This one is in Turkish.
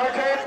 Arkaya